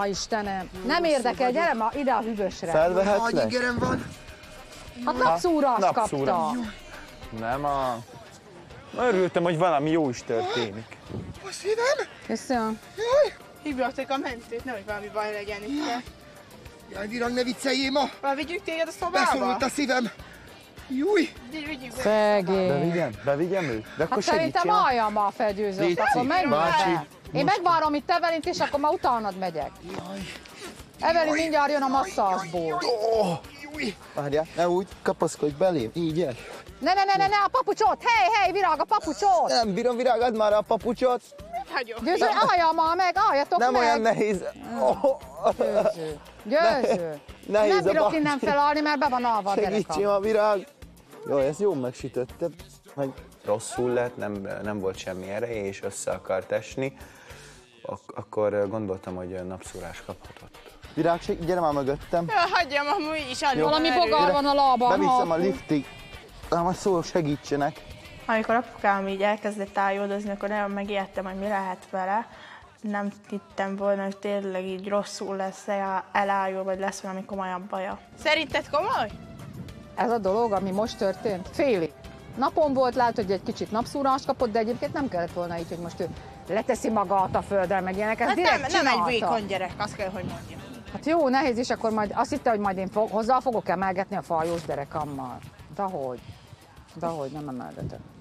A Istenem, nem érdekel, gyere ma ide a hűvösre. Felvehetnek? Nagy ingerem van. Hát napszúra azt kapta. Nem a... Örültem, hogy valami jó is történik. A szívem? Köszönöm. Jaj! Hívjátok a mentőt, nehogy valami baj legyen itt. Jaj, Virág, ne vicceljél ma! Már vigyük téged a szobába? Beszorult a szívem! Júj! Szegény! Bevigyem őt? De akkor segítsen! Hát szerintem aljam a felgyőzőt, akkor menjünk vele! Én megvárom itt Evelint, és akkor már utánad megyek. Evelyn mindjárt jön a masszázsból. Várjál, ne úgy, kapaszkodj belém, így el. Ne, a papucsot! Hely, Virág, a papucsot! Nem bírom, Virág, add már a papucsot! Győző, álljam már meg, álljatok meg! Nem olyan nehéz. Győző! Nem bírok innen felállni, mert be van alva a derekam. Segítsen a Virág! Jaj, ezt jól megsütötted. Rosszul lett, nem volt semmi ereje, és össze akart esni. Akkor gondoltam, hogy napszúrás kaphatott. Virág, gyere már mögöttem. Hagyjam, amúgy is adom. Valami bogár van a lábam. Beviszem a liftig. Nem, a szó segítsenek. Amikor apukám így elkezdett ájuldozni, akkor nagyon megijedtem, hogy mi lehet vele. Nem hittem volna, hogy tényleg így rosszul lesz, elájul, vagy lesz valami komolyabb baja. Szerinted komoly? Ez a dolog, ami most történt, félig. Napon volt, lehet, hogy egy kicsit napszúrást kapott, de egyébként nem kellett volna így, hogy most ő leteszi magát a földre, meg ilyenek. Hát nem egy vékony gyerek, azt kell, hogy mondjam. Hát jó, nehéz, és akkor majd azt hitte, hogy majd én hozzá fogok emelgetni a fajós derekammal. Dahogy nem emelgetem.